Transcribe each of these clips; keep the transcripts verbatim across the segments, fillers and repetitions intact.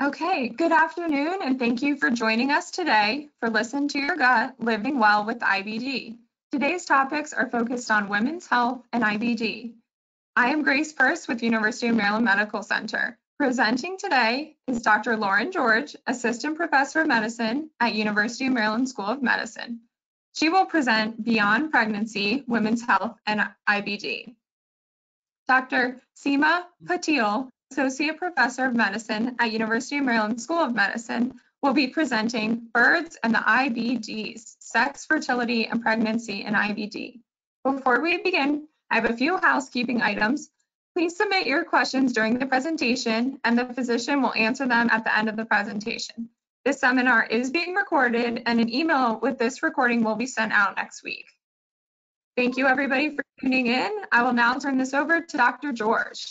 Okay, good afternoon, and thank you for joining us today for Listen to Your Gut, Living Well with I B D. Today's topics are focused on women's health and I B D. I am Grace Purse with University of Maryland Medical Center. Presenting today is Doctor Lauren George, Assistant Professor of Medicine at University of Maryland School of Medicine. She will present Beyond Pregnancy, Women's Health, and I B D. Doctor Seema Patil, Associate Professor of Medicine at University of Maryland School of Medicine, will be presenting Birds and the I B Ds, Sex, Fertility, and Pregnancy in I B D. Before we begin, I have a few housekeeping items. Please submit your questions during the presentation, and the physician will answer them at the end of the presentation. This seminar is being recorded, and an email with this recording will be sent out next week. Thank you, everybody, for tuning in. I will now turn this over to Doctor George.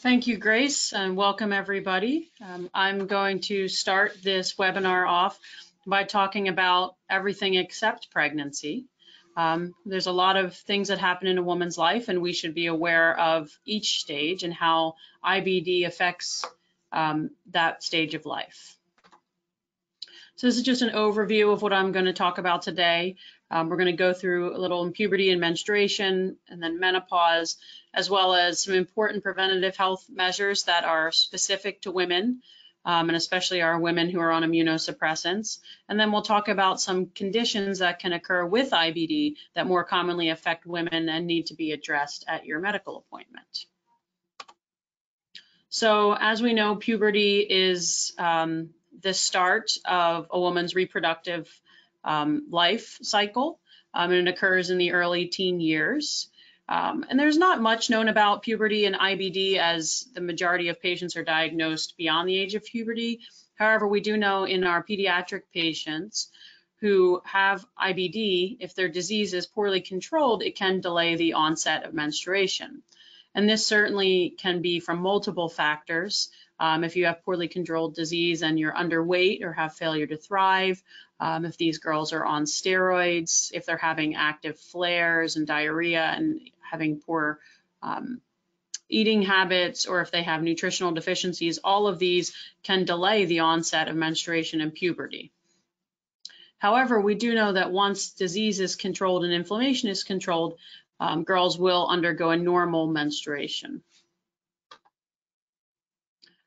Thank you, Grace, and welcome everybody. Um, I'm going to start this webinar off by talking about everything except pregnancy. Um, there's a lot of things that happen in a woman's life, and we should be aware of each stage and how I B D affects um, that stage of life. So this is just an overview of what I'm going to talk about today. Um, we're going to go through a little in puberty and menstruation, and then menopause, as well as some important preventative health measures that are specific to women, um, and especially our women who are on immunosuppressants. And then we'll talk about some conditions that can occur with I B D that more commonly affect women and need to be addressed at your medical appointment. So as we know, puberty is um, the start of a woman's reproductive Um, life cycle, um, and it occurs in the early teen years. Um, and there's not much known about puberty and I B D, as the majority of patients are diagnosed beyond the age of puberty. However, we do know in our pediatric patients who have I B D, if their disease is poorly controlled, it can delay the onset of menstruation. And this certainly can be from multiple factors. Um, if you have poorly controlled disease and you're underweight or have failure to thrive, um, if these girls are on steroids, if they're having active flares and diarrhea and having poor um, eating habits, or if they have nutritional deficiencies, all of these can delay the onset of menstruation and puberty. However, we do know that once disease is controlled and inflammation is controlled, um, girls will undergo a normal menstruation.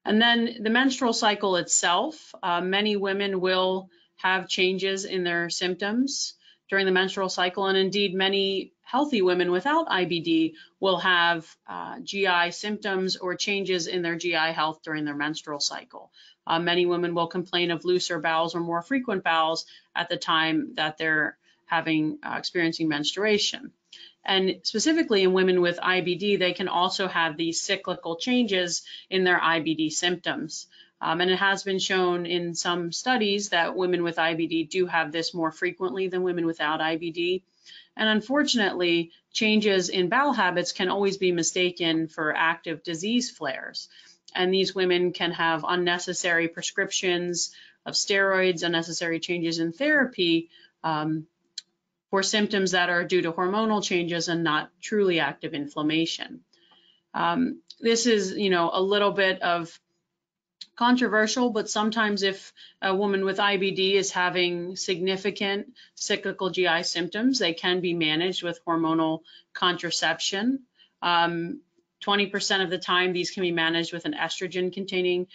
And then the menstrual cycle itself, uh, many women will have changes in their symptoms during the menstrual cycle, and indeed many healthy women without I B D will have uh, G I symptoms or changes in their G I health during their menstrual cycle. Uh, many women will complain of looser bowels or more frequent bowels at the time that they're having uh, experiencing menstruation. And specifically in women with I B D, they can also have these cyclical changes in their I B D symptoms. Um, and it has been shown in some studies that women with I B D do have this more frequently than women without I B D. And unfortunately, changes in bowel habits can always be mistaken for active disease flares. And these women can have unnecessary prescriptions of steroids, unnecessary changes in therapy, um, for symptoms that are due to hormonal changes and not truly active inflammation. Um, this is, you know, a little bit of controversial, but sometimes if a woman with I B D is having significant cyclical G I symptoms, they can be managed with hormonal contraception. Um, twenty percent of the time, these can be managed with an estrogen-containing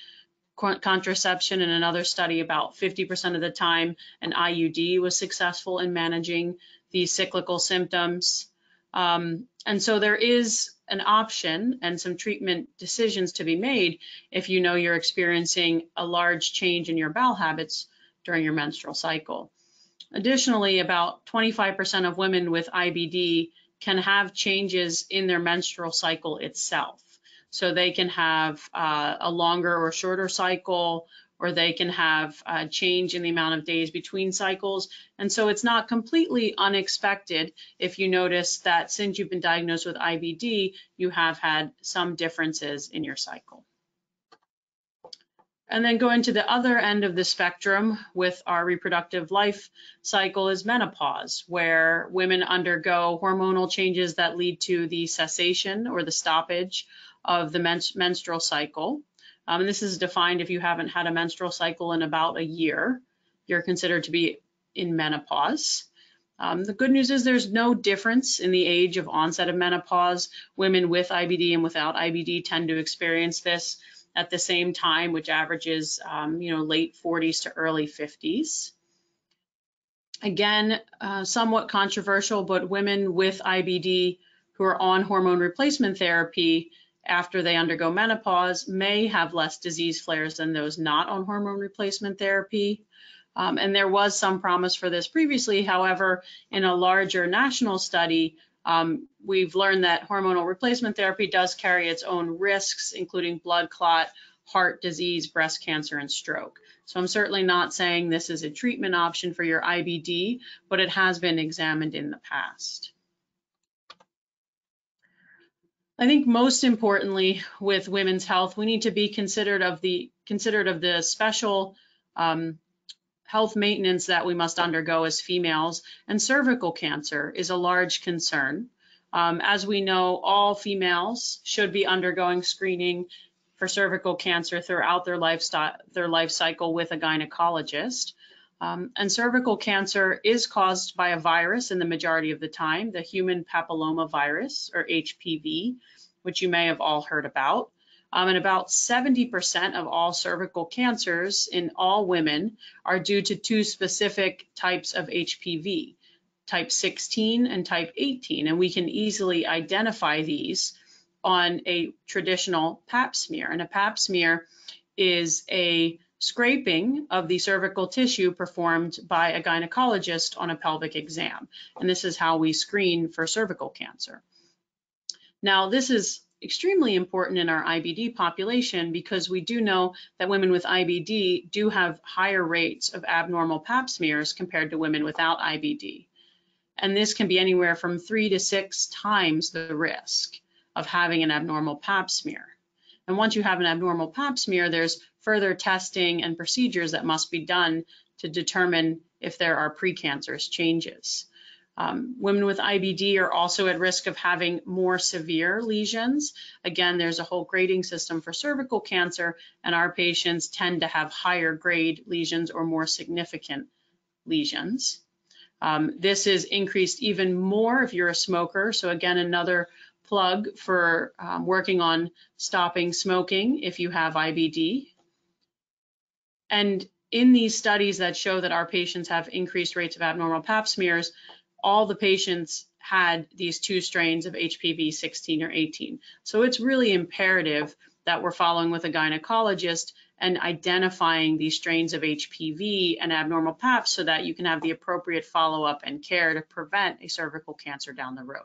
contraception. In another study, about fifty percent of the time, an I U D was successful in managing these cyclical symptoms. Um, and so there is an option and some treatment decisions to be made if you know you're experiencing a large change in your bowel habits during your menstrual cycle. Additionally, about twenty-five percent of women with I B D can have changes in their menstrual cycle itself. So they can have uh, a longer or shorter cycle, or they can have a change in the amount of days between cycles. And so it's not completely unexpected if you notice that since you've been diagnosed with I B D, you have had some differences in your cycle. And then going to the other end of the spectrum with our reproductive life cycle is menopause, where women undergo hormonal changes that lead to the cessation or the stoppage of the men menstrual cycle. Um, and this is defined if you haven't had a menstrual cycle in about a year, you're considered to be in menopause. Um, the good news is there's no difference in the age of onset of menopause. Women with I B D and without I B D tend to experience this at the same time, which averages um, you know, late forties to early fifties. Again, uh, somewhat controversial, but women with I B D who are on hormone replacement therapy after they undergo menopause may have less disease flares than those not on hormone replacement therapy. Um, and there was some promise for this previously. However, in a larger national study, um, we've learned that hormonal replacement therapy does carry its own risks, including blood clot, heart disease, breast cancer, and stroke. So I'm certainly not saying this is a treatment option for your I B D, but it has been examined in the past. I think most importantly with women's health, we need to be considered of the, considered of the special um, health maintenance that we must undergo as females, and cervical cancer is a large concern. Um, as we know, all females should be undergoing screening for cervical cancer throughout their life, their life cycle with a gynecologist. Um, and cervical cancer is caused by a virus in the majority of the time, the human papilloma virus, or H P V, which you may have all heard about. Um, and about seventy percent of all cervical cancers in all women are due to two specific types of H P V, type sixteen and type eighteen. And we can easily identify these on a traditional pap smear. And a pap smear is a scraping of the cervical tissue performed by a gynecologist on a pelvic exam. And this is how we screen for cervical cancer. Now, this is extremely important in our I B D population because we do know that women with I B D do have higher rates of abnormal pap smears compared to women without I B D. And this can be anywhere from three to six times the risk of having an abnormal pap smear. And once you have an abnormal pap smear, there's further testing and procedures that must be done to determine if there are precancerous changes. Um, women with I B D are also at risk of having more severe lesions. Again, there's a whole grading system for cervical cancer, and our patients tend to have higher grade lesions or more significant lesions. Um, this is increased even more if you're a smoker. So again, another plug for um, working on stopping smoking if you have I B D. And in these studies that show that our patients have increased rates of abnormal pap smears, all the patients had these two strains of H P V sixteen or eighteen. So it's really imperative that we're following with a gynecologist and identifying these strains of H P V and abnormal pap so that you can have the appropriate follow-up and care to prevent a cervical cancer down the road.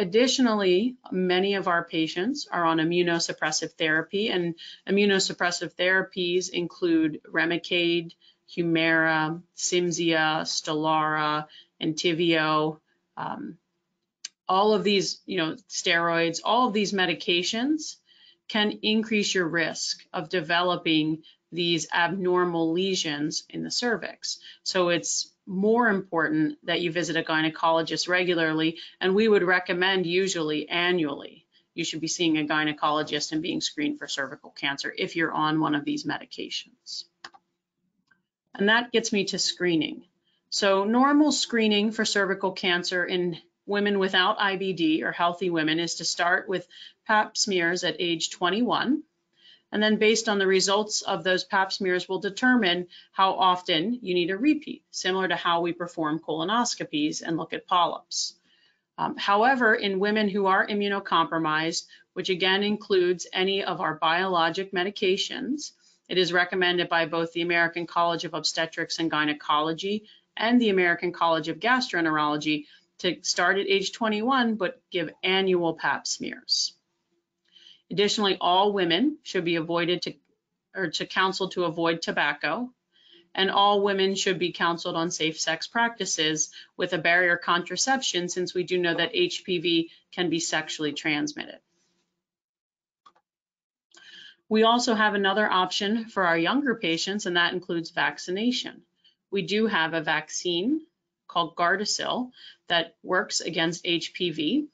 Additionally, many of our patients are on immunosuppressive therapy, and immunosuppressive therapies include Remicade, Humira, Simsia, Stelara, Entyvio, um, all of these, you know, steroids, all of these medications can increase your risk of developing these abnormal lesions in the cervix. So it's more important that you visit a gynecologist regularly, and we would recommend usually annually you should be seeing a gynecologist and being screened for cervical cancer if you're on one of these medications. And that gets me to screening. So normal screening for cervical cancer in women without I B D or healthy women is to start with pap smears at age twenty-one. And then based on the results of those pap smears, we'll determine how often you need a repeat, similar to how we perform colonoscopies and look at polyps. Um, however, in women who are immunocompromised, which again includes any of our biologic medications, it is recommended by both the American College of Obstetrics and Gynecology and the American College of Gastroenterology to start at age twenty-one, but give annual pap smears. Additionally, all women should be avoided to, or to counsel to avoid tobacco, and all women should be counseled on safe sex practices with a barrier contraception, since we do know that H P V can be sexually transmitted. We also have another option for our younger patients, and that includes vaccination. We do have a vaccine called Gardasil that works against H P V.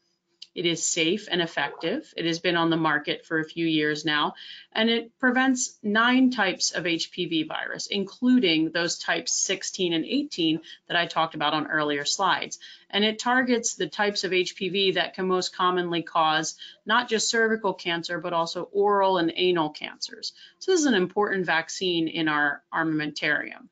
It is safe and effective. It has been on the market for a few years now, and it prevents nine types of H P V virus, including those types sixteen and eighteen that I talked about on earlier slides. And it targets the types of H P V that can most commonly cause not just cervical cancer, but also oral and anal cancers. So this is an important vaccine in our armamentarium.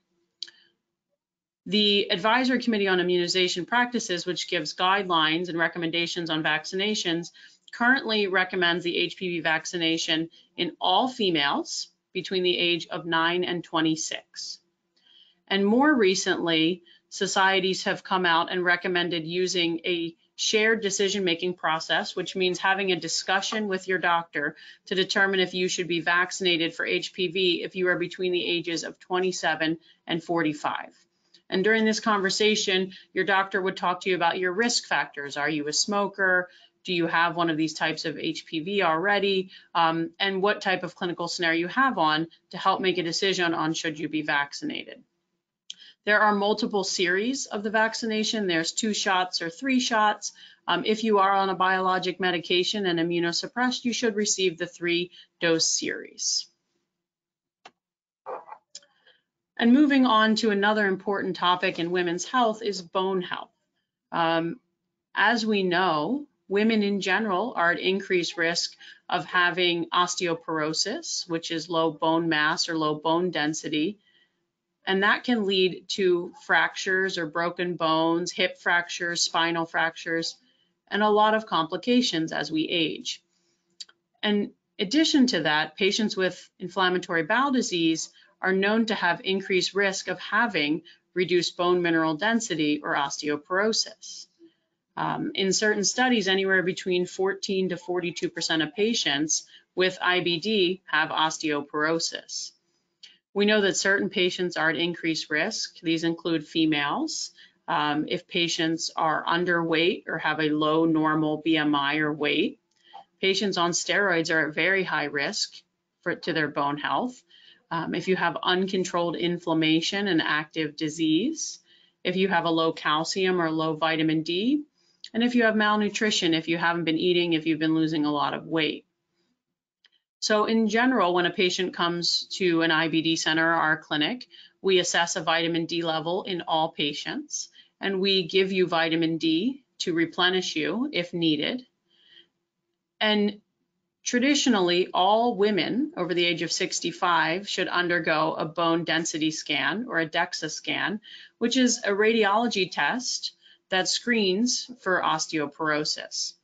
The Advisory Committee on Immunization Practices, which gives guidelines and recommendations on vaccinations, currently recommends the H P V vaccination in all females between the age of nine and twenty-six. And more recently, societies have come out and recommended using a shared decision-making process, which means having a discussion with your doctor to determine if you should be vaccinated for H P V if you are between the ages of twenty-seven and forty-five. And during this conversation, your doctor would talk to you about your risk factors. Are you a smoker? Do you have one of these types of H P V already? Um, and what type of clinical scenario you have on to help make a decision on should you be vaccinated. There are multiple series of the vaccination. There's two shots or three shots. Um, if you are on a biologic medication and immunosuppressed, you should receive the three-dose series. And moving on to another important topic in women's health is bone health. Um, as we know, women in general are at increased risk of having osteoporosis, which is low bone mass or low bone density. And that can lead to fractures or broken bones, hip fractures, spinal fractures, and a lot of complications as we age. And in addition to that, patients with inflammatory bowel disease are known to have increased risk of having reduced bone mineral density or osteoporosis. Um, in certain studies, anywhere between fourteen to forty-two percent of patients with I B D have osteoporosis. We know that certain patients are at increased risk. These include females. Um, if patients are underweight or have a low normal B M I or weight, patients on steroids are at very high risk for, to their bone health. Um, if you have uncontrolled inflammation and active disease, if you have a low calcium or low vitamin D, and if you have malnutrition, if you haven't been eating, if you've been losing a lot of weight. So in general, when a patient comes to an I B D center or our clinic, we assess a vitamin D level in all patients, and we give you vitamin D to replenish you if needed. And traditionally, all women over the age of sixty-five should undergo a bone density scan or a DEXA scan, which is a radiology test that screens for osteoporosis.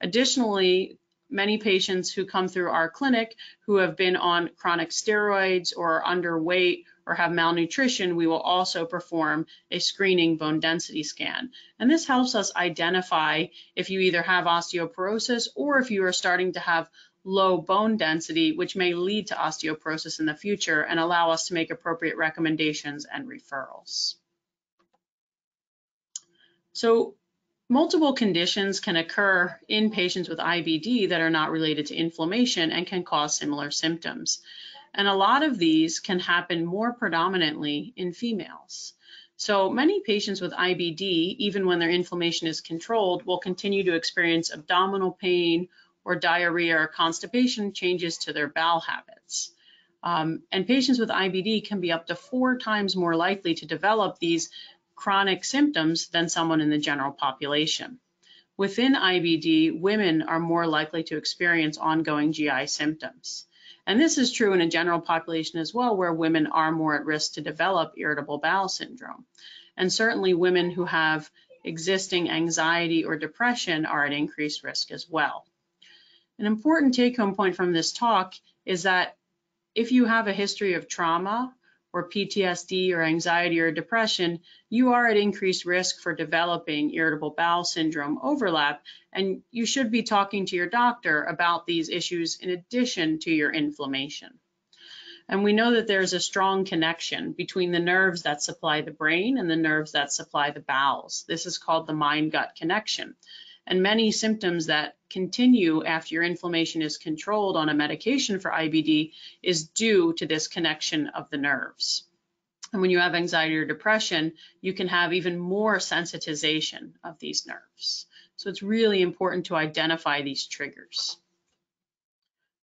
Additionally, many patients who come through our clinic who have been on chronic steroids or are underweight or have malnutrition, we will also perform a screening bone density scan. And this helps us identify if you either have osteoporosis or if you are starting to have low bone density, which may lead to osteoporosis in the future, and allow us to make appropriate recommendations and referrals. So multiple conditions can occur in patients with I B D that are not related to inflammation and can cause similar symptoms. And a lot of these can happen more predominantly in females. So many patients with I B D, even when their inflammation is controlled, will continue to experience abdominal pain or diarrhea or constipation changes to their bowel habits. Um, and patients with I B D can be up to four times more likely to develop these chronic symptoms than someone in the general population. Within I B D, women are more likely to experience ongoing G I symptoms. And this is true in a general population as well, where women are more at risk to develop irritable bowel syndrome. And certainly women who have existing anxiety or depression are at increased risk as well. An important take-home point from this talk is that if you have a history of trauma or P T S D or anxiety or depression, you are at increased risk for developing irritable bowel syndrome overlap, and you should be talking to your doctor about these issues in addition to your inflammation. And we know that there's a strong connection between the nerves that supply the brain and the nerves that supply the bowels. This is called the mind-gut connection. And many symptoms that continue after your inflammation is controlled on a medication for I B D is due to this connection of the nerves. And when you have anxiety or depression, you can have even more sensitization of these nerves. So it's really important to identify these triggers.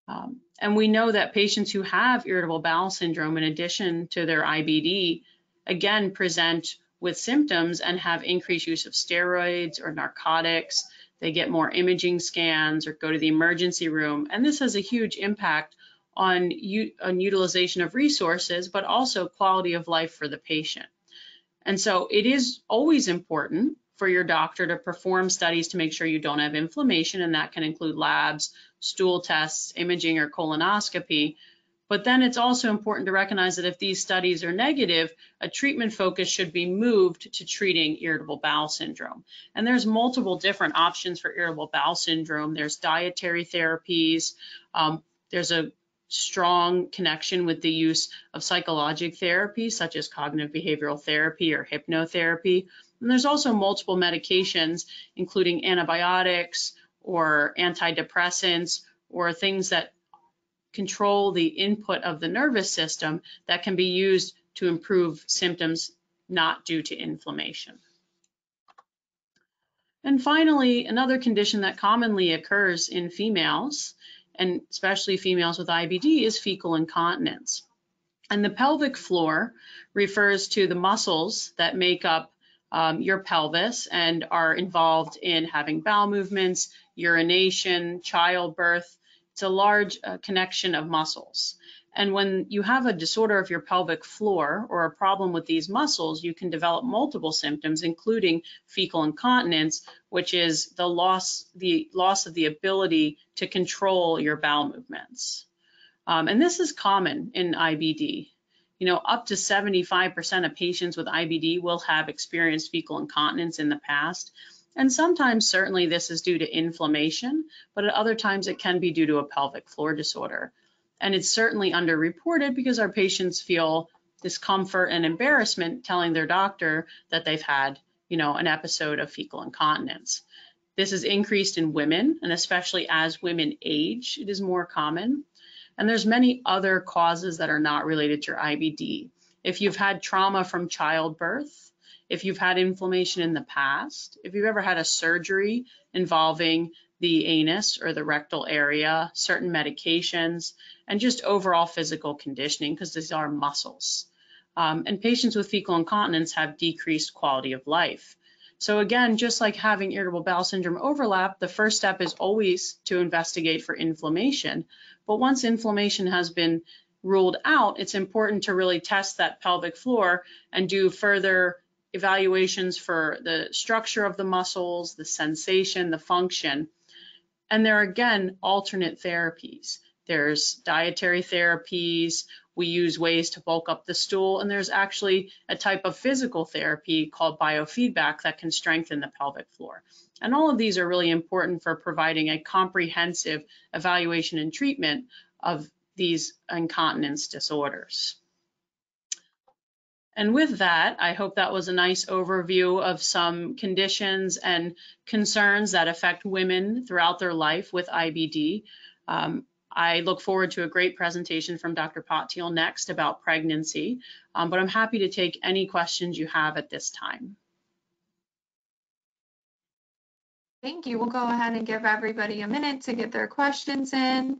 Um, and we know that patients who have irritable bowel syndrome, in addition to their I B D, again, present with symptoms and have increased use of steroids or narcotics. They get more imaging scans or go to the emergency room. And this has a huge impact on, on utilization of resources, but also quality of life for the patient. And so it is always important for your doctor to perform studies to make sure you don't have inflammation, and that can include labs, stool tests, imaging, or colonoscopy. But then it's also important to recognize that if these studies are negative, a treatment focus should be moved to treating irritable bowel syndrome. And there's multiple different options for irritable bowel syndrome. There's dietary therapies. Um, there's a strong connection with the use of psychologic therapy, such as cognitive behavioral therapy or hypnotherapy. And there's also multiple medications, including antibiotics or antidepressants or things that control the input of the nervous system that can be used to improve symptoms not due to inflammation. And finally, another condition that commonly occurs in females, and especially females with I B D, is fecal incontinence. And the pelvic floor refers to the muscles that make up um, your pelvis and are involved in having bowel movements, urination, childbirth. It's a large uh, connection of muscles. And when you have a disorder of your pelvic floor or a problem with these muscles, you can develop multiple symptoms, including fecal incontinence, which is the loss, the loss of the ability to control your bowel movements. Um, and this is common in I B D. You know, up to seventy-five percent of patients with I B D will have experienced fecal incontinence in the past. And sometimes certainly this is due to inflammation, but at other times it can be due to a pelvic floor disorder. And it's certainly underreported because our patients feel discomfort and embarrassment telling their doctor that they've had, you know, an episode of fecal incontinence. This is increased in women, and especially as women age, it is more common. And there's many other causes that are not related to your I B D. If you've had trauma from childbirth, if you've had inflammation in the past, if you've ever had a surgery involving the anus or the rectal area, certain medications, and just overall physical conditioning, because these are muscles. Um, and patients with fecal incontinence have decreased quality of life. So again, just like having irritable bowel syndrome overlap, the first step is always to investigate for inflammation. But once inflammation has been ruled out, it's important to really test that pelvic floor and do further evaluations for the structure of the muscles, the sensation, the function. And there are, again, alternate therapies. There's dietary therapies. We use ways to bulk up the stool. And there's actually a type of physical therapy called biofeedback that can strengthen the pelvic floor. And all of these are really important for providing a comprehensive evaluation and treatment of these incontinence disorders. And with that, I hope that was a nice overview of some conditions and concerns that affect women throughout their life with I B D. Um, I look forward to a great presentation from Doctor Patil next about pregnancy, um, but I'm happy to take any questions you have at this time. Thank you. We'll go ahead and give everybody a minute to get their questions in.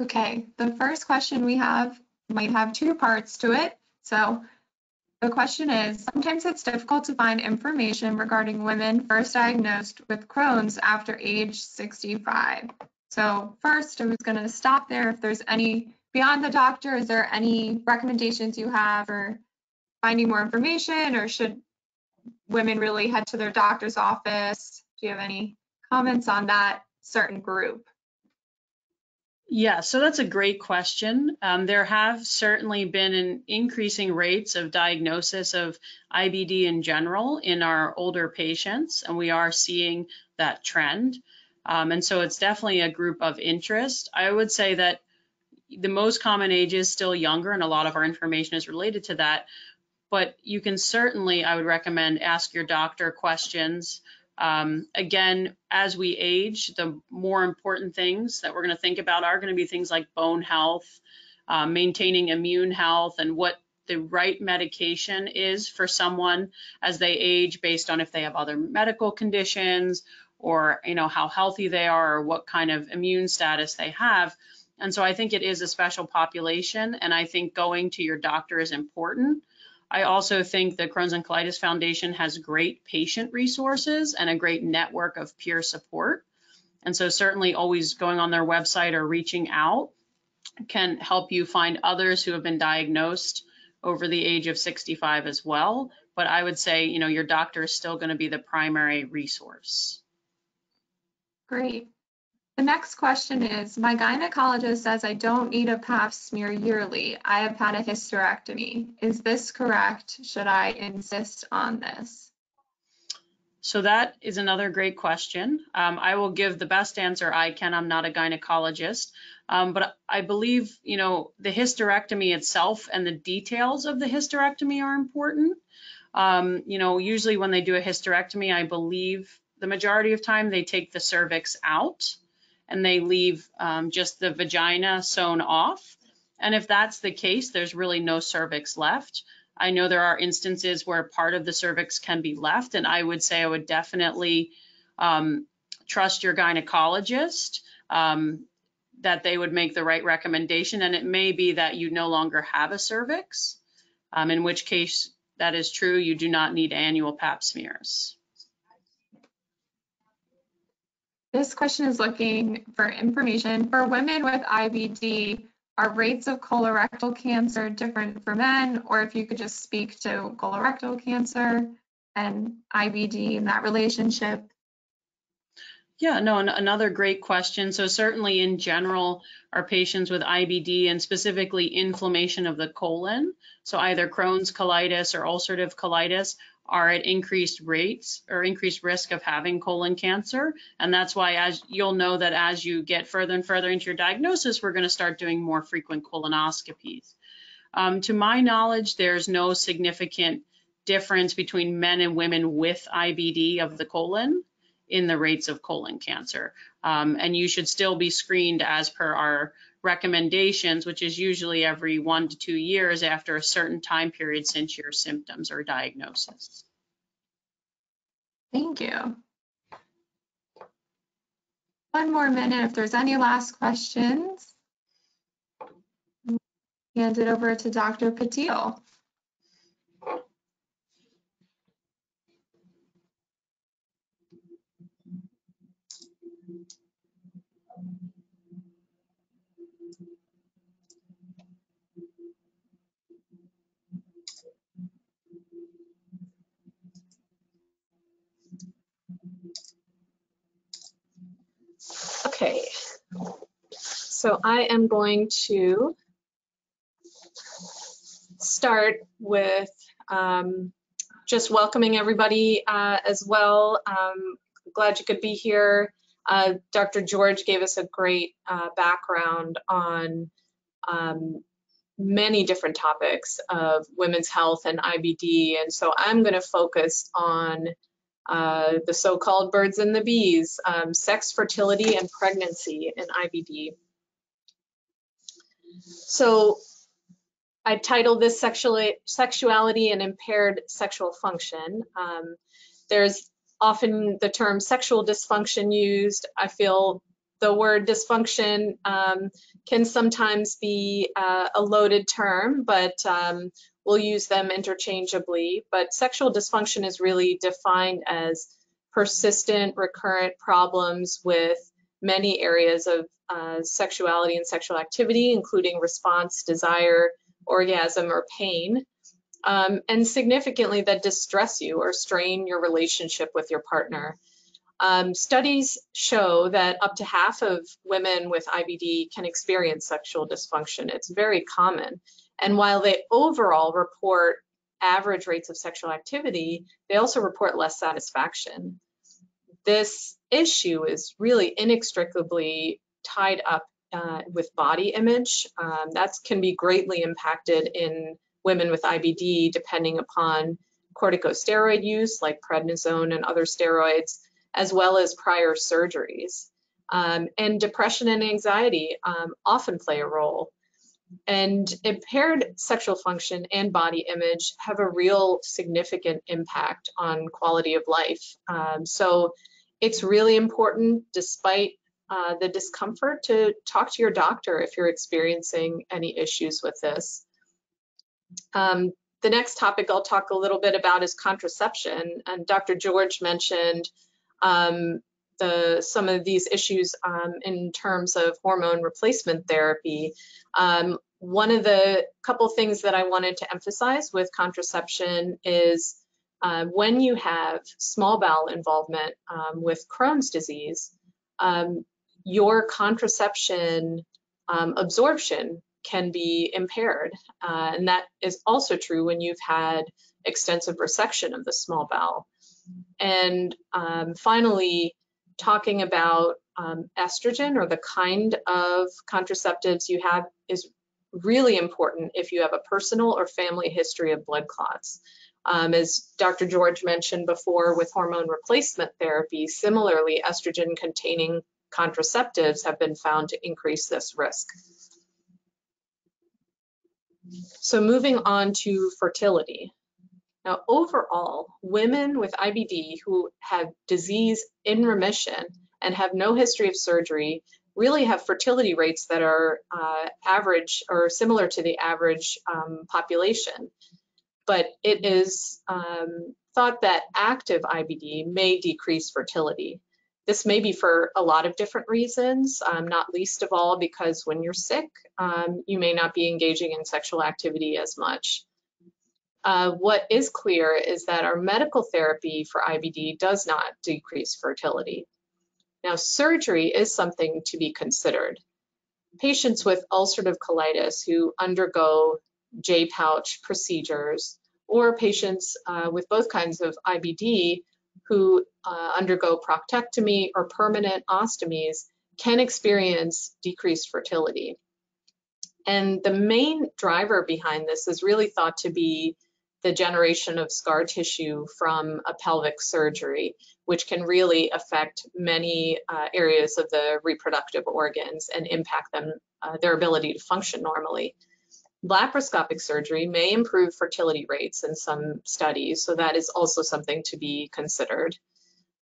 Okay, the first question we have might have two parts to it. So the question is, sometimes it's difficult to find information regarding women first diagnosed with Crohn's after age sixty-five. So first, I was going to stop there. If there's any, beyond the doctor, is there any recommendations you have for finding more information, or should women really head to their doctor's office? Do you have any comments on that certain group? Yeah, so that's a great question. Um, there have certainly been an increasing rates of diagnosis of I B D in general in our older patients, and we are seeing that trend. Um, and so it's definitely a group of interest. I would say that the most common age is still younger, and a lot of our information is related to that. But you can certainly, I would recommend, ask your doctor questions. Um, again, as we age, the more important things that we're going to think about are going to be things like bone health, uh, maintaining immune health, and what the right medication is for someone as they age based on if they have other medical conditions or, you know, how healthy they are or what kind of immune status they have. And so I think it is a special population, and I think going to your doctor is important. I also think the Crohn's and Colitis Foundation has great patient resources and a great network of peer support. And so certainly always going on their website or reaching out can help you find others who have been diagnosed over the age of sixty-five as well. But I would say, you know, your doctor is still going to be the primary resource. Great. The next question is, my gynecologist says I don't need a pap smear yearly. I have had a hysterectomy. Is this correct? Should I insist on this? So that is another great question. Um, I will give the best answer I can. I'm not a gynecologist, um, but I believe, you know, the hysterectomy itself and the details of the hysterectomy are important. Um, you know, usually when they do a hysterectomy, I believe the majority of time they take the cervix out, and they leave um, just the vagina sewn off. And if that's the case, there's really no cervix left. I know there are instances where part of the cervix can be left, and I would say I would definitely um, trust your gynecologist um, that they would make the right recommendation. And it may be that you no longer have a cervix, um, in which case that is true. You do not need annual pap smears. This question is looking for information. For women with I B D, are rates of colorectal cancer different for men? Or if you could just speak to colorectal cancer and I B D and that relationship. Yeah, no, another great question. So certainly in general, our patients with I B D and specifically inflammation of the colon, so either Crohn's colitis or ulcerative colitis, are at increased rates or increased risk of having colon cancer. And that's why, as you'll know, that as you get further and further into your diagnosis, we're going to start doing more frequent colonoscopies. Um, to my knowledge, there's no significant difference between men and women with I B D of the colon in the rates of colon cancer. Um, and you should still be screened as per our recommendations, which is usually every one to two years after a certain time period since your symptoms or diagnosis. Thank you. One more minute if there's any last questions. Hand it over to Doctor Patil. Okay, so I am going to start with um, just welcoming everybody uh, as well. Um, glad you could be here. Uh, Doctor George gave us a great uh, background on um, many different topics of women's health and I B D, and so I'm going to focus on Uh, the so-called birds and the bees, um, sex, fertility, and pregnancy in I B D. So I titled this sexually, sexuality and impaired sexual function. Um, there's often the term sexual dysfunction used. I feel the word dysfunction um, can sometimes be uh, a loaded term, but um, we'll use them interchangeably. But sexual dysfunction is really defined as persistent, recurrent problems with many areas of uh, sexuality and sexual activity, including response, desire, orgasm, or pain, um, and significantly that distress you or strain your relationship with your partner. Um, studies show that up to half of women with I B D can experience sexual dysfunction. It's very common. And while they overall report average rates of sexual activity, they also report less satisfaction. This issue is really inextricably tied up uh, with body image. Um, that can be greatly impacted in women with I B D depending upon corticosteroid use like prednisone and other steroids, as well as prior surgeries. Um, and depression and anxiety um, often play a role. And impaired sexual function and body image have a real significant impact on quality of life. Um, so it's really important, despite uh, the discomfort, to talk to your doctor if you're experiencing any issues with this. Um, the next topic I'll talk a little bit about is contraception. And Doctor George mentioned um, the, some of these issues um, in terms of hormone replacement therapy. Um, one of the couple things that I wanted to emphasize with contraception is uh, when you have small bowel involvement um, with Crohn's disease, um, your contraception um, absorption can be impaired. Uh, and that is also true when you've had extensive resection of the small bowel. And um, finally, talking about um, estrogen or the kind of contraceptives you have is really important if you have a personal or family history of blood clots. Um, as Doctor George mentioned before, with hormone replacement therapy, similarly, estrogen-containing contraceptives have been found to increase this risk. So moving on to fertility. Now, overall, women with I B D who have disease in remission and have no history of surgery really have fertility rates that are uh, average or similar to the average um, population. But it is um, thought that active I B D may decrease fertility. This may be for a lot of different reasons, um, not least of all because when you're sick, um, you may not be engaging in sexual activity as much. Uh, what is clear is that our medical therapy for I B D does not decrease fertility. Now, surgery is something to be considered. Patients with ulcerative colitis who undergo J-pouch procedures, or patients uh, with both kinds of I B D who uh, undergo proctectomy or permanent ostomies, can experience decreased fertility. And the main driver behind this is really thought to be the generation of scar tissue from a pelvic surgery, which can really affect many uh, areas of the reproductive organs and impact them, uh, their ability to function normally. Laparoscopic surgery may improve fertility rates in some studies, so that is also something to be considered.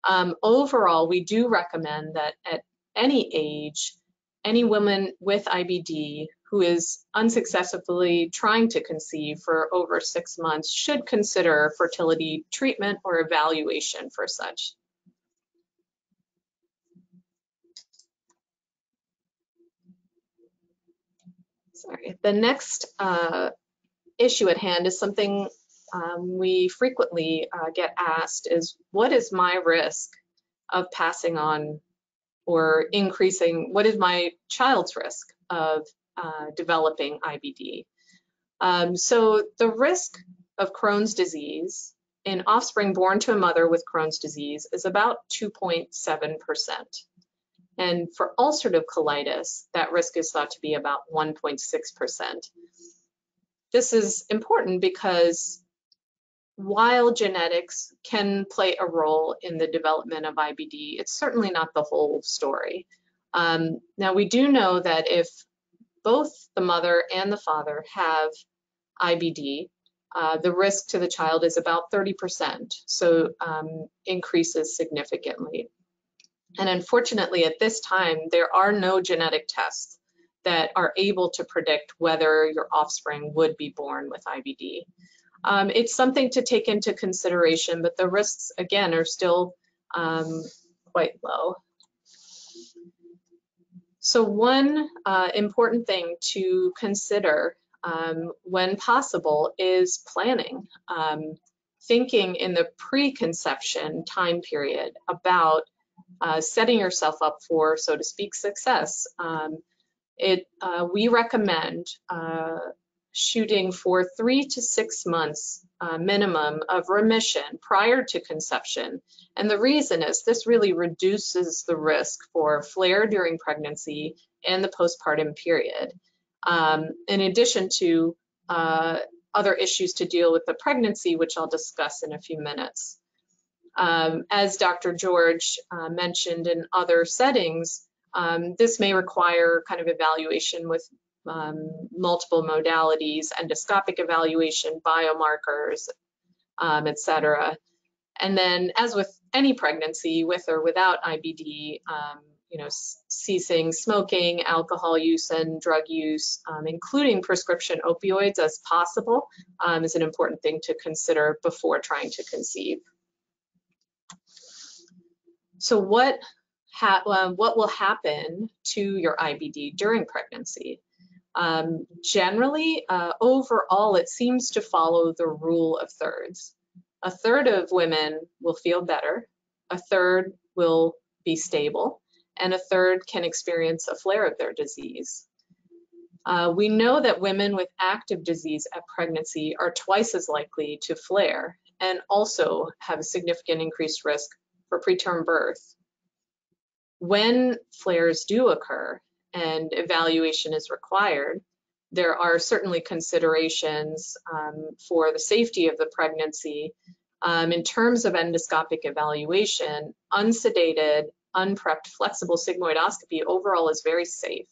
Um, overall, we do recommend that at any age, any woman with I B D who is unsuccessfully trying to conceive for over six months should consider fertility treatment or evaluation for such. Sorry, the next uh, issue at hand is something um, we frequently uh, get asked is, what is my risk of passing on or increasing, what is my child's risk of Uh, developing I B D. Um, so the risk of Crohn's disease in offspring born to a mother with Crohn's disease is about two point seven percent. And for ulcerative colitis, that risk is thought to be about one point six percent. This is important because while genetics can play a role in the development of I B D, it's certainly not the whole story. Um, now, we do know that if both the mother and the father have I B D, uh, the risk to the child is about thirty percent, so um, increases significantly. And unfortunately, at this time, there are no genetic tests that are able to predict whether your offspring would be born with I B D. Um, it's something to take into consideration, but the risks, again, are still um, quite low. So one uh, important thing to consider um, when possible is planning, um, thinking in the preconception time period about uh, setting yourself up for, so to speak, success. Um, it uh, we recommend uh, shooting for three to six months uh, minimum of remission prior to conception. And the reason is this really reduces the risk for flare during pregnancy and the postpartum period. Um, in addition to uh, other issues to deal with the pregnancy, which I'll discuss in a few minutes. Um, as Doctor George uh, mentioned in other settings, um, this may require kind of evaluation with um, multiple modalities, endoscopic evaluation, biomarkers, um, et cetera. And then as with any pregnancy, with or without I B D, um, you know, ceasing smoking, alcohol use, and drug use, um, including prescription opioids as possible, um, is an important thing to consider before trying to conceive. So what, ha uh, what will happen to your I B D during pregnancy? Um, generally, uh, overall, it seems to follow the rule of thirds. A third of women will feel better, a third will be stable, and a third can experience a flare of their disease. Uh, we know that women with active disease at pregnancy are twice as likely to flare and also have a significant increased risk for preterm birth. When flares do occur and evaluation is required, there are certainly considerations um, for the safety of the pregnancy. Um, in terms of endoscopic evaluation, unsedated, unprepped flexible sigmoidoscopy overall is very safe.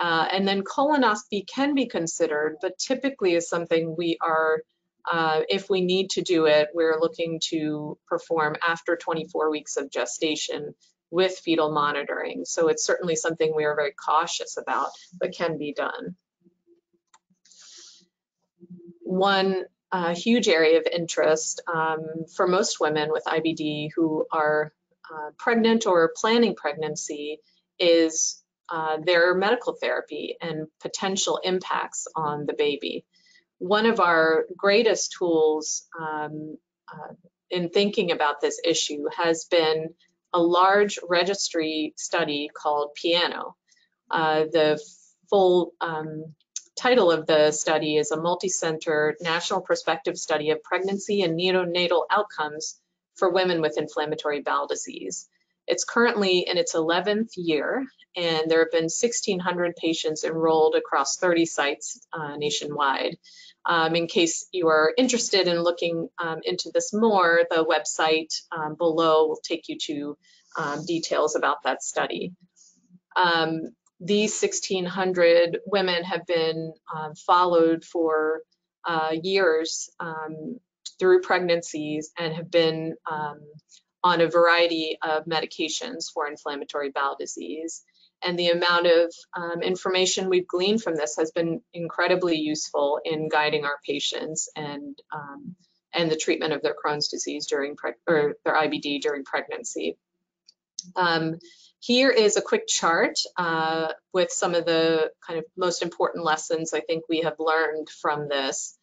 Uh, and then colonoscopy can be considered, but typically is something we are, uh, if we need to do it, we're looking to perform after twenty-four weeks of gestation with fetal monitoring. So it's certainly something we are very cautious about, but can be done. One uh, huge area of interest um, for most women with I B D who are Uh, pregnant or planning pregnancy is uh, their medical therapy and potential impacts on the baby. One of our greatest tools um, uh, in thinking about this issue has been a large registry study called PIANO. Uh, the full um, title of the study is a multi-center national prospective study of pregnancy and neonatal outcomes for women with inflammatory bowel disease. It's currently in its eleventh year, and there have been sixteen hundred patients enrolled across thirty sites uh, nationwide. Um, in case you are interested in looking um, into this more, the website um, below will take you to um, details about that study. Um, these sixteen hundred women have been um, followed for uh, years um, through pregnancies and have been um, on a variety of medications for inflammatory bowel disease. And the amount of um, information we've gleaned from this has been incredibly useful in guiding our patients and, um, and the treatment of their Crohn's disease during preg or their I B D during pregnancy. Um, here is a quick chart uh, with some of the kind of most important lessons I think we have learned from this.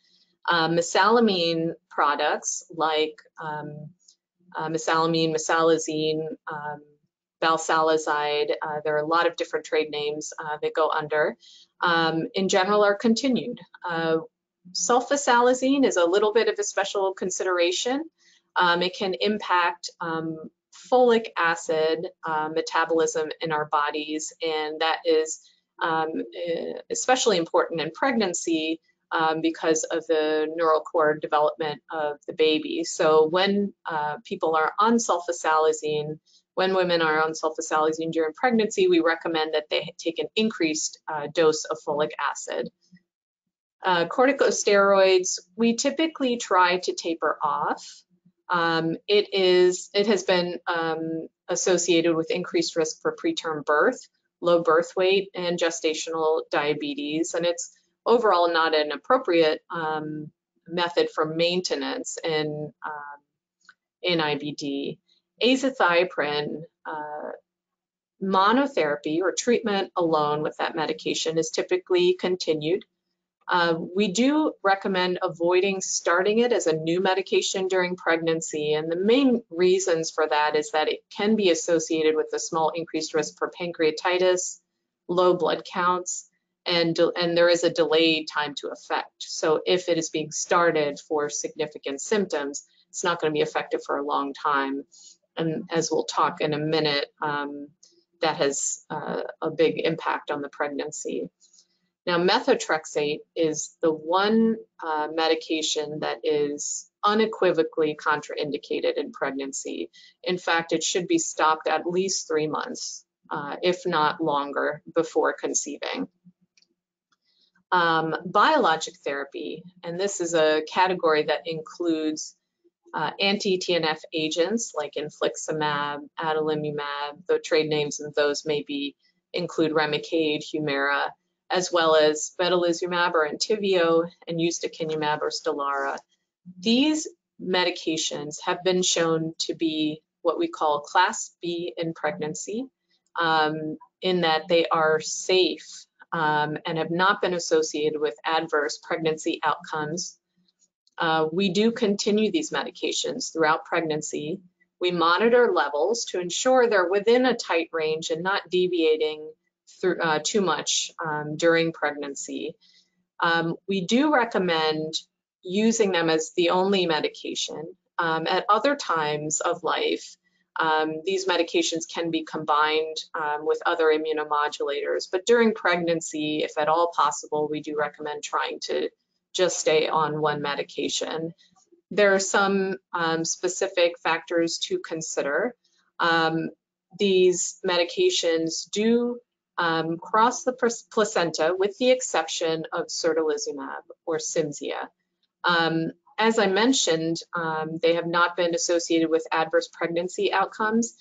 Uh, mesalamine products like um, uh, mesalamine, mesalazine, um, Balsalazide, uh, there are a lot of different trade names uh, that go under, um, in general are continued. Uh, sulfasalazine is a little bit of a special consideration. Um, it can impact um, folic acid uh, metabolism in our bodies, and that is um, especially important in pregnancy Um, because of the neural cord development of the baby. So when uh, people are on sulfasalazine, when women are on sulfasalazine during pregnancy, we recommend that they take an increased uh, dose of folic acid. Uh, corticosteroids, we typically try to taper off. Um, it is, it has been um, associated with increased risk for preterm birth, low birth weight, and gestational diabetes, and it's overall not an appropriate um, method for maintenance in, um, in I B D. Azathioprine uh, monotherapy or treatment alone with that medication is typically continued. Uh, we do recommend avoiding starting it as a new medication during pregnancy, and the main reasons for that is that it can be associated with a small increased risk for pancreatitis, low blood counts, and, and there is a delayed time to effect. So if it is being started for significant symptoms, it's not going to be effective for a long time. And as we'll talk in a minute, um, that has uh, a big impact on the pregnancy. Now, methotrexate is the one uh, medication that is unequivocally contraindicated in pregnancy. In fact, it should be stopped at least three months, uh, if not longer, before conceiving. Um, biologic therapy, and this is a category that includes uh, anti-T N F agents like infliximab, adalimumab, the trade names of those may be include Remicade, Humira, as well as vedolizumab or Entyvio and ustekinumab or Stelara. These medications have been shown to be what we call class B in pregnancy, um, in that they are safe um, and have not been associated with adverse pregnancy outcomes. Uh, we do continue these medications throughout pregnancy. We monitor levels to ensure they're within a tight range and not deviating Through, uh, too much um, during pregnancy. Um, we do recommend using them as the only medication. Um, at other times of life, um, these medications can be combined um, with other immunomodulators, but during pregnancy, if at all possible, we do recommend trying to just stay on one medication. There are some um, specific factors to consider. Um, these medications do Um, cross the placenta with the exception of certolizumab or Simsia. Um, as I mentioned, um, they have not been associated with adverse pregnancy outcomes.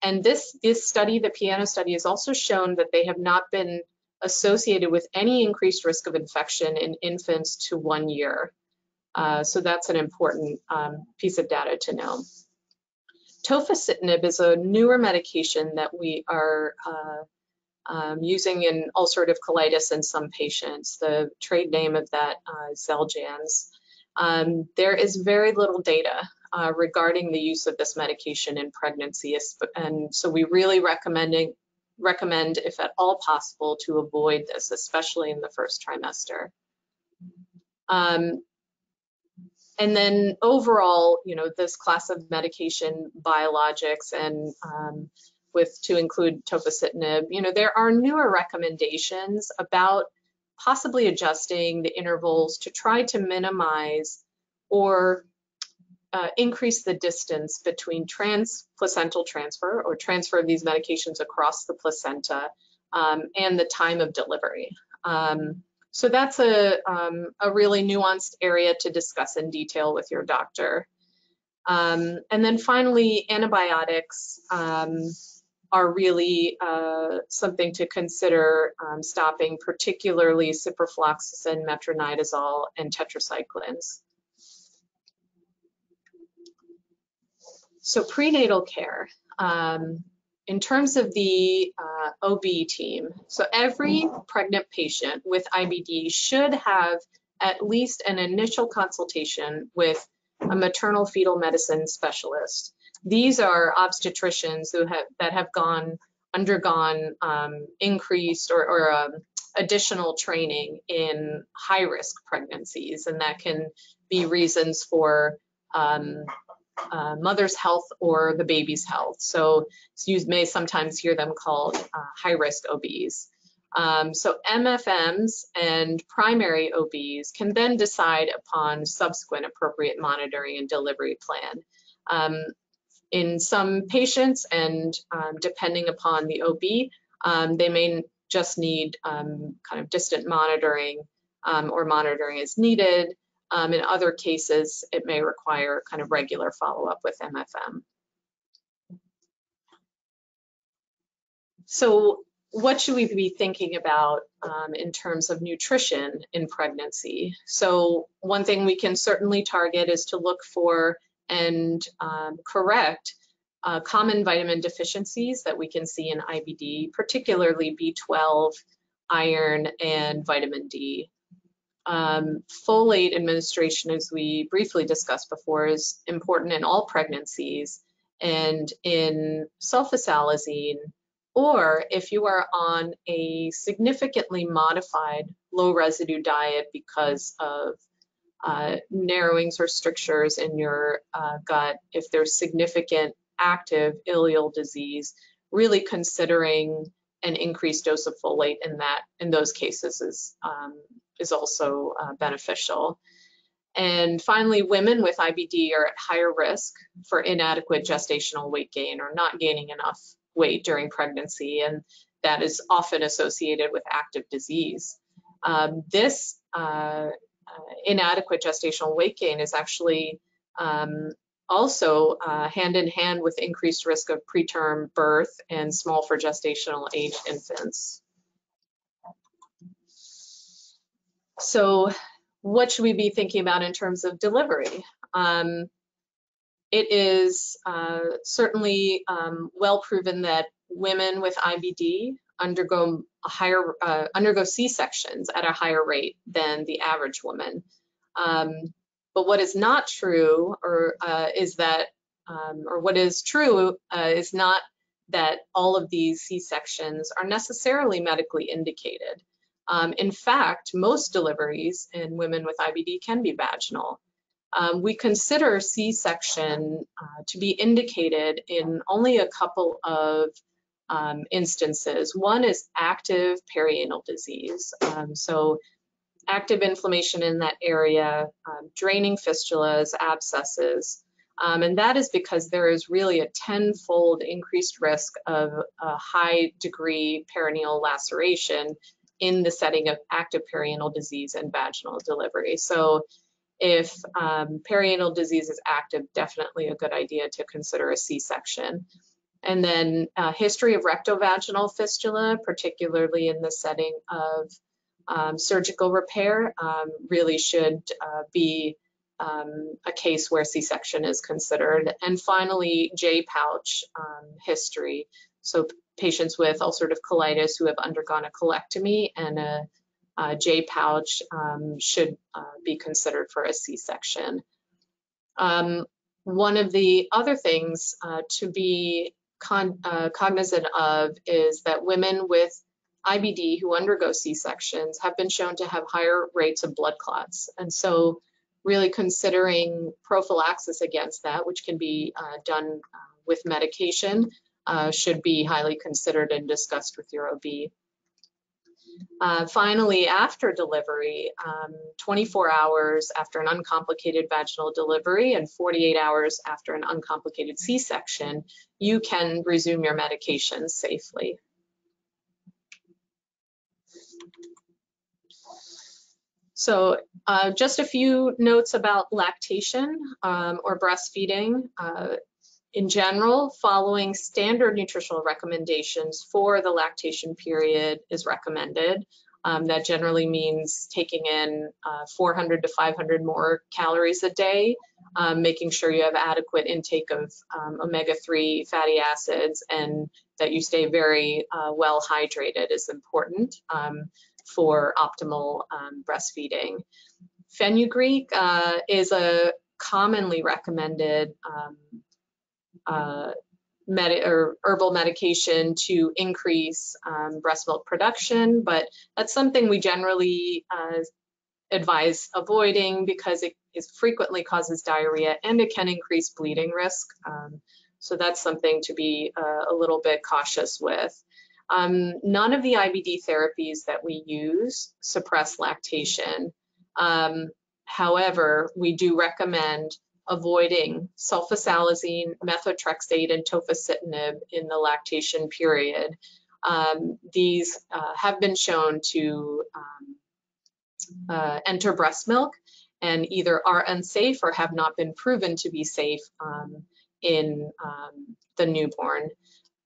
And this, this study, the PIANO study, has also shown that they have not been associated with any increased risk of infection in infants to one year. Uh, so that's an important um, piece of data to know. Tofacitinib is a newer medication that we are uh, Um, using in ulcerative colitis in some patients. The trade name of that uh, is Xeljanz. Um, there is very little data uh, regarding the use of this medication in pregnancy, and so we really recommend, recommend, if at all possible, to avoid this, especially in the first trimester. Um, and then overall, you know, this class of medication, biologics, and um, with to include tofacitinib, you know, there are newer recommendations about possibly adjusting the intervals to try to minimize or uh, increase the distance between trans placental transfer or transfer of these medications across the placenta um, and the time of delivery. Um, so that's a, um, a really nuanced area to discuss in detail with your doctor. Um, and then finally, antibiotics. Um, are really uh, something to consider um, stopping, particularly ciprofloxacin, metronidazole, and tetracyclines. So prenatal care, um, in terms of the uh, O B team, so every pregnant patient with I B D should have at least an initial consultation with a maternal fetal medicine specialist. These are obstetricians who have that have gone undergone um, increased or, or um, additional training in high-risk pregnancies, and that can be reasons for um, uh, mother's health or the baby's health. So you may sometimes hear them called uh, high-risk O Bs. Um, so M F Ms and primary O Bs can then decide upon subsequent appropriate monitoring and delivery plan. Um, In some patients, and um, depending upon the O B, um, they may just need um, kind of distant monitoring um, or monitoring as needed. Um, in other cases, it may require kind of regular follow-up with M F M. So what should we be thinking about um, in terms of nutrition in pregnancy? So one thing we can certainly target is to look for and um, correct uh, common vitamin deficiencies that we can see in I B D, particularly B twelve, iron, and vitamin D. Um, folate administration, as we briefly discussed before, is important in all pregnancies, and in sulfasalazine, or if you are on a significantly modified low residue diet because of uh, narrowings or strictures in your uh, gut, if there's significant active ileal disease, really considering an increased dose of folate in that in those cases is um, is also uh, beneficial. And finally, women with I B D are at higher risk for inadequate gestational weight gain or not gaining enough weight during pregnancy, and that is often associated with active disease. Um, this uh, inadequate gestational weight gain is actually um, also uh, hand in hand with increased risk of preterm birth and small for gestational age infants. So what should we be thinking about in terms of delivery? Um, it is uh, certainly um, well proven that women with I B D undergo a higher uh, undergo C-sections at a higher rate than the average woman. Um, But what is not true, or uh, is that, um, or what is true uh, is not that all of these C-sections are necessarily medically indicated. Um, in fact, most deliveries in women with I B D can be vaginal. Um, we consider C-section uh, to be indicated in only a couple of um, instances. One is active perianal disease. Um, so active inflammation in that area, um, draining fistulas, abscesses, um, and that is because there is really a tenfold increased risk of a high degree perineal laceration in the setting of active perianal disease and vaginal delivery. So if um, perianal disease is active, definitely a good idea to consider a C-section. And then uh, history of rectovaginal fistula, particularly in the setting of Um, surgical repair, um, really should uh, be um, a case where C-section is considered. And finally, J-pouch um, history. So patients with ulcerative colitis who have undergone a colectomy and a, a J-pouch um, should uh, be considered for a C-section. Um, one of the other things uh, to be con uh, cognizant of is that women with I B D who undergo C-sections have been shown to have higher rates of blood clots. And so really considering prophylaxis against that, which can be uh, done uh, with medication, uh, should be highly considered and discussed with your O B. Uh, finally, after delivery, um, twenty-four hours after an uncomplicated vaginal delivery and forty-eight hours after an uncomplicated C-section, you can resume your medications safely. So uh, just a few notes about lactation um, or breastfeeding. Uh, in general, following standard nutritional recommendations for the lactation period is recommended. Um, that generally means taking in uh, four hundred to five hundred more calories a day, um, making sure you have adequate intake of um, omega three fatty acids, and that you stay very uh, well hydrated is important Um, for optimal um, breastfeeding. Fenugreek uh, is a commonly recommended um, uh, med or herbal medication to increase um, breast milk production, but that's something we generally uh, advise avoiding because it is frequently causes diarrhea and it can increase bleeding risk. Um, so that's something to be uh, a little bit cautious with. Um, none of the I B D therapies that we use suppress lactation. Um, however, we do recommend avoiding sulfasalazine, methotrexate, and tofacitinib in the lactation period. Um, these uh, have been shown to um, uh, enter breast milk and either are unsafe or have not been proven to be safe um, in um, the newborn.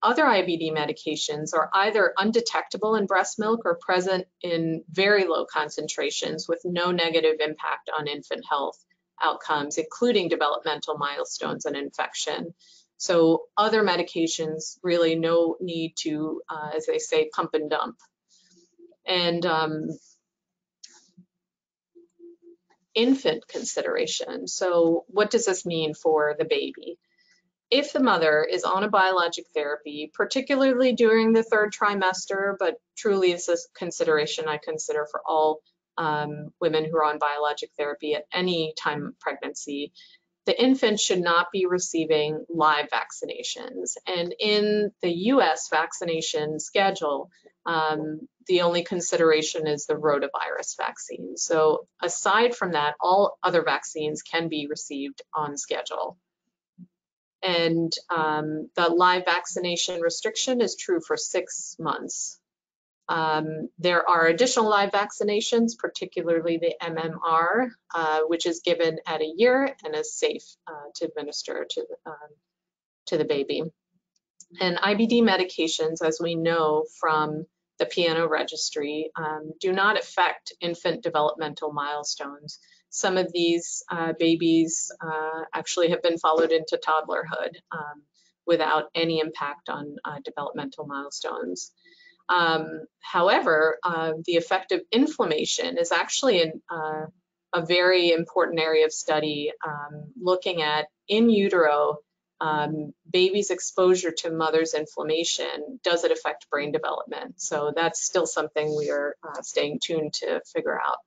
Other I B D medications are either undetectable in breast milk or present in very low concentrations with no negative impact on infant health outcomes, including developmental milestones and infection. So other medications, really no need to, uh, as they say, pump and dump. And um, infant consideration. So what does this mean for the baby? If the mother is on a biologic therapy, particularly during the third trimester, but truly this is a consideration I consider for all um, women who are on biologic therapy at any time of pregnancy, the infant should not be receiving live vaccinations. And in the U S vaccination schedule, um, the only consideration is the rotavirus vaccine. So aside from that, all other vaccines can be received on schedule. And um, the live vaccination restriction is true for six months. Um, there are additional live vaccinations, particularly the M M R, uh, which is given at a year and is safe uh, to administer to the, um, to the baby. And I B D medications, as we know from the PIANO registry, um, do not affect infant developmental milestones. Some of these uh, babies uh, actually have been followed into toddlerhood um, without any impact on uh, developmental milestones. Um, however, uh, the effect of inflammation is actually an, uh, a very important area of study, um, looking at in utero um, babies' exposure to mother's inflammation. Does it affect brain development? So that's still something we are uh, staying tuned to figure out.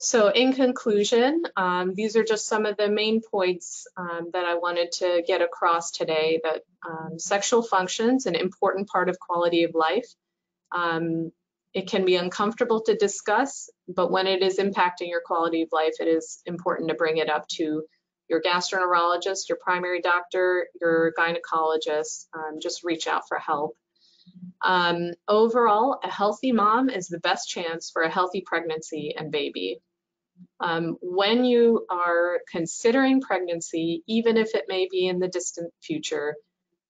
So in conclusion, um, these are just some of the main points um, that I wanted to get across today, that um, sexual function is an important part of quality of life. Um, it can be uncomfortable to discuss, but when it is impacting your quality of life, it is important to bring it up to your gastroenterologist, your primary doctor, your gynecologist. Um, just reach out for help. Um, overall, a healthy mom is the best chance for a healthy pregnancy and baby. Um, when you are considering pregnancy, even if it may be in the distant future,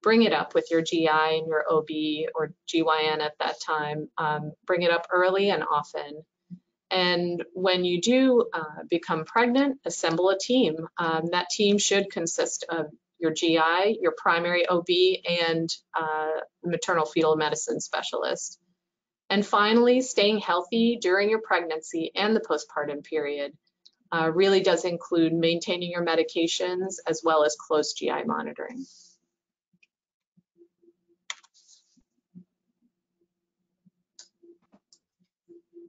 bring it up with your G I and your O B or G Y N at that time. Um, bring it up early and often. And when you do uh, become pregnant, assemble a team. Um, that team should consist of your G I, your primary O B, and uh, maternal fetal medicine specialist. And finally, staying healthy during your pregnancy and the postpartum period uh, really does include maintaining your medications as well as close G I monitoring.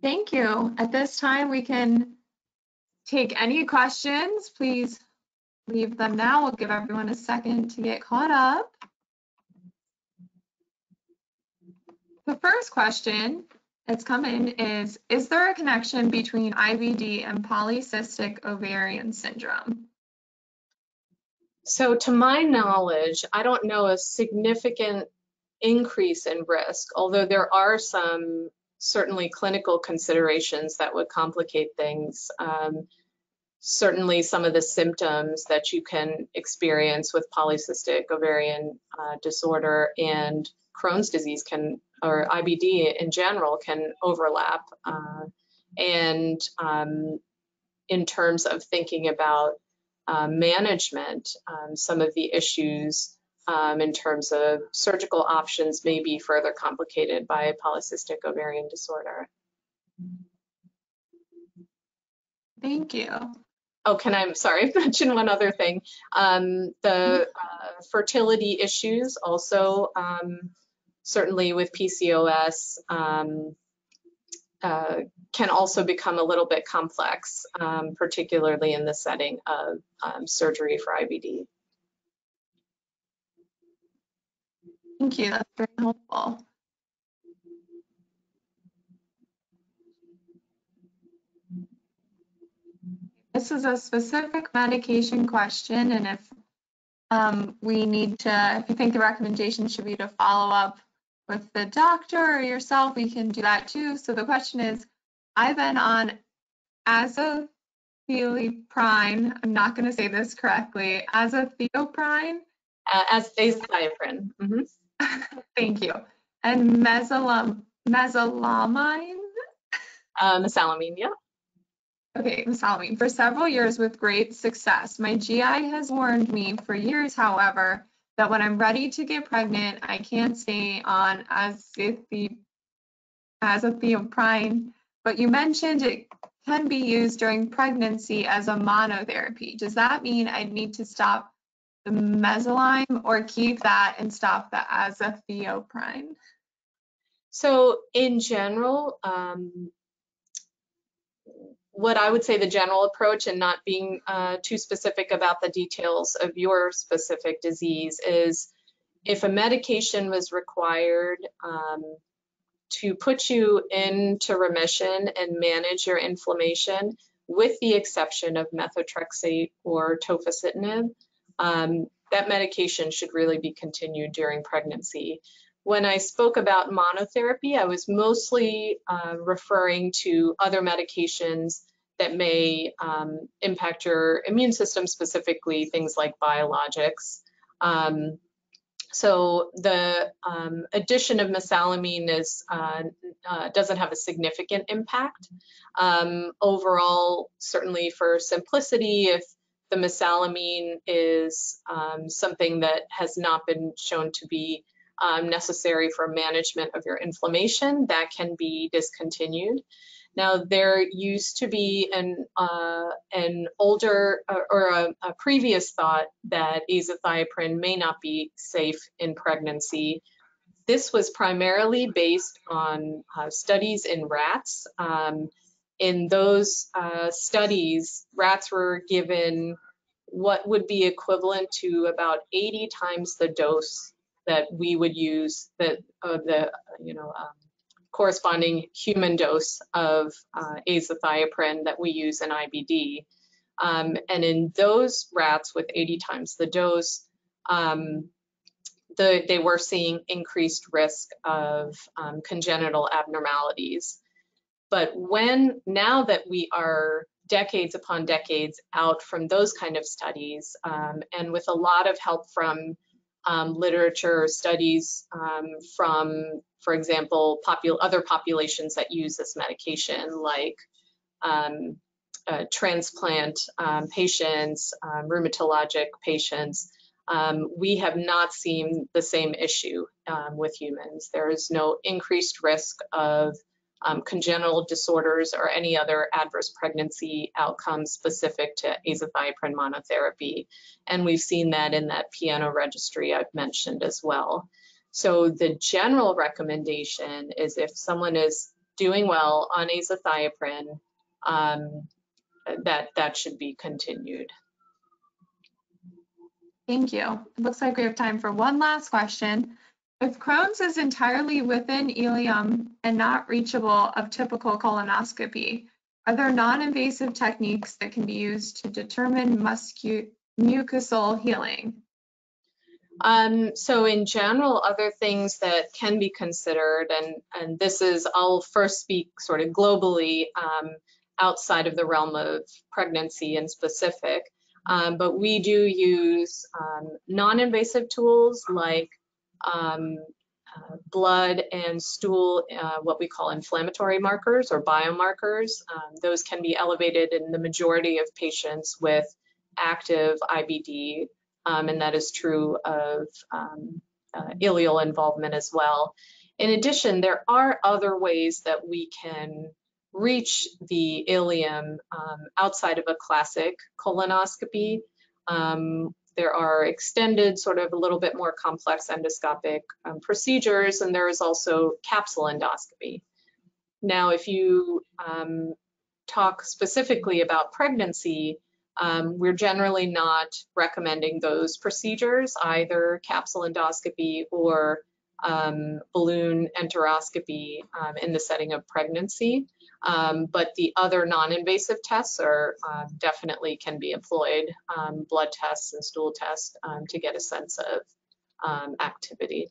Thank you. At this time, we can take any questions. Please leave them now. We'll give everyone a second to get caught up. The first question that's come in is, is there a connection between I B D and polycystic ovarian syndrome? So to my knowledge, I don't know a significant increase in risk, although there are some certainly clinical considerations that would complicate things. Um, Certainly some of the symptoms that you can experience with polycystic ovarian uh, disorder and Crohn's disease can, or I B D in general, can overlap. Uh, and um, in terms of thinking about uh, management, um, some of the issues um, in terms of surgical options may be further complicated by polycystic ovarian disorder. Thank you. Oh, can I, I'm sorry, mention one other thing. Um, the uh, fertility issues also, um, certainly with P C O S, um, uh, can also become a little bit complex, um, particularly in the setting of um, surgery for I B D. Thank you, that's very helpful. This is a specific medication question, and if um, we need to, if you think the recommendation should be to follow up with the doctor or yourself, we can do that too. So the question is, I've been on azathioprine, I'm not going to say this correctly, azathioprine. Uh, as azathioprine. Mm-hmm. Thank you. And mesalam mesalamine? Uh, mesalamine, yeah. Okay, mesalamine, for several years with great success. My G I has warned me for years, however, that when I'm ready to get pregnant, I can't stay on azathioprine, but you mentioned it can be used during pregnancy as a monotherapy. Does that mean I'd need to stop the mesalamine or keep that and stop the azathioprine? So in general, um, what I would say the general approach, and not being uh, too specific about the details of your specific disease, is if a medication was required um, to put you into remission and manage your inflammation, with the exception of methotrexate or tofacitinib, um, that medication should really be continued during pregnancy. When I spoke about monotherapy, I was mostly uh, referring to other medications that may um, impact your immune system, specifically things like biologics. Um, so the um, addition of mesalamine is, uh, uh, doesn't have a significant impact. Um, overall, certainly for simplicity, if the mesalamine is um, something that has not been shown to be Um, necessary for management of your inflammation, that can be discontinued. Now, there used to be an uh, an older or, or a, a previous thought that azathioprine may not be safe in pregnancy. This was primarily based on uh, studies in rats. Um, in those uh, studies, rats were given what would be equivalent to about eighty times the dose that we would use, that uh, the you know um, corresponding human dose of uh, azathioprine that we use in I B D, um, and in those rats with eighty times the dose, um, the, they were seeing increased risk of um, congenital abnormalities. But when now that we are decades upon decades out from those kind of studies, um, and with a lot of help from Um, literature studies um, from, for example, popul other populations that use this medication, like um, uh, transplant um, patients, um, rheumatologic patients, um, we have not seen the same issue um, with humans. There is no increased risk of um, congenital disorders or any other adverse pregnancy outcomes specific to azathioprine monotherapy. And we've seen that in that PIANO registry I've mentioned as well. So the general recommendation is, if someone is doing well on azathioprine, um, that, that should be continued. Thank you. It looks like we have time for one last question. If Crohn's is entirely within ileum and not reachable of typical colonoscopy, are there non-invasive techniques that can be used to determine mucosal healing? Um, so in general, other things that can be considered, and, and this is, I'll first speak sort of globally um, outside of the realm of pregnancy and specific, um, but we do use um, non-invasive tools like Um, uh, blood and stool, uh, what we call inflammatory markers or biomarkers. Um, those can be elevated in the majority of patients with active I B D, um, and that is true of um, uh, ileal involvement as well. In addition, there are other ways that we can reach the ileum um, outside of a classic colonoscopy. Um, There are extended, sort of a little bit more complex endoscopic um, procedures, and there is also capsule endoscopy. Now, if you um, talk specifically about pregnancy, um, we're generally not recommending those procedures, either capsule endoscopy or um, balloon enteroscopy um, in the setting of pregnancy. Um, but the other non-invasive tests are uh, definitely can be employed, um, blood tests and stool tests, um, to get a sense of um, activity.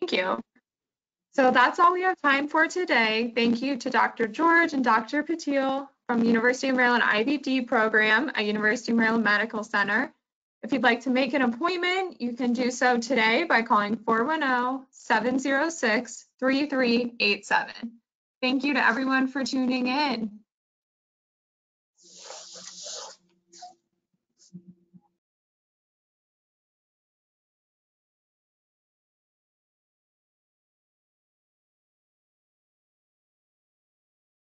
Thank you. So that's all we have time for today. Thank you to Doctor George and Doctor Patil from University of Maryland I B D program at University of Maryland Medical Center. If you'd like to make an appointment, you can do so today by calling four one zero, seven zero six, three three eight seven. Thank you to everyone for tuning in.